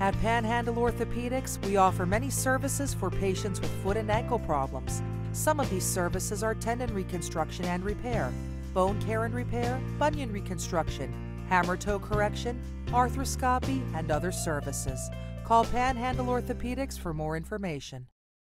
At Panhandle Orthopedics, we offer many services for patients with foot and ankle problems. Some of these services are tendon reconstruction and repair, bone care and repair, bunion reconstruction, hammer toe correction, arthroscopy, and other services. Call Panhandle Orthopedics for more information.